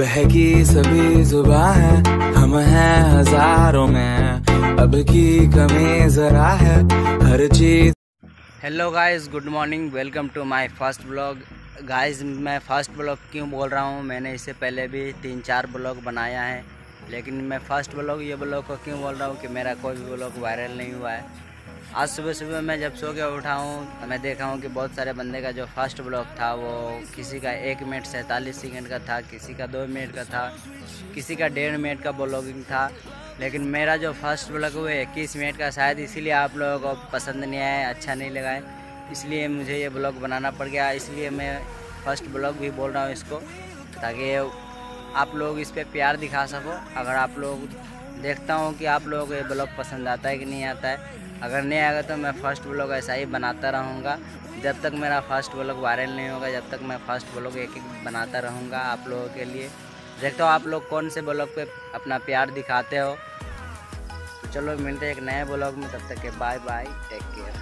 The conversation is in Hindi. बहकी सभी जुबां है, हम हैं हजारों में, अब की कमी जरा है हर चीज। Hello guys, good morning, welcome to my first blog. Guys मैं फर्स्ट ब्लॉग क्यों बोल रहा हूँ, मैंने इससे पहले भी 3-4 ब्लॉग बनाया है, लेकिन मैं फर्स्ट ब्लॉग ये ब्लॉग को क्यों बोल रहा हूँ कि मेरा कोई भी ब्लॉग वायरल नहीं हुआ है। आज सुबह सुबह मैं जब सो के उठा हूँ, मैं देखा हूँ कि बहुत सारे बंदे का जो फर्स्ट ब्लॉग था वो किसी का 1 मिनट 47 सेकंड का था, किसी का 2 मिनट का था, किसी का 1.5 मिनट का ब्लॉगिंग था, लेकिन मेरा जो फर्स्ट ब्लॉग वो 21 मिनट का, शायद इसीलिए आप लोगों को पसंद नहीं आया, अच्छा नहीं लगा है, इसलिए मुझे ये ब्लॉग बनाना पड़ गया। इसलिए मैं फर्स्ट ब्लॉग भी बोल रहा हूँ इसको, ताकि आप लोग इस पर प्यार दिखा सको। अगर आप लोग देखता हूँ कि आप लोगों को ये ब्लॉग पसंद आता है कि नहीं आता है, अगर नहीं आएगा तो मैं फर्स्ट ब्लॉग ऐसा ही बनाता रहूँगा जब तक मेरा फर्स्ट ब्लॉग वायरल नहीं होगा, जब तक मैं फर्स्ट ब्लॉग एक बनाता रहूँगा आप लोगों के लिए। देखता हूँ आप लोग कौन से ब्लॉग पे अपना प्यार दिखाते हो। तो चलो मिलते हैं एक नए ब्लॉग में, तब तक के बाय बाय, टेक केयर।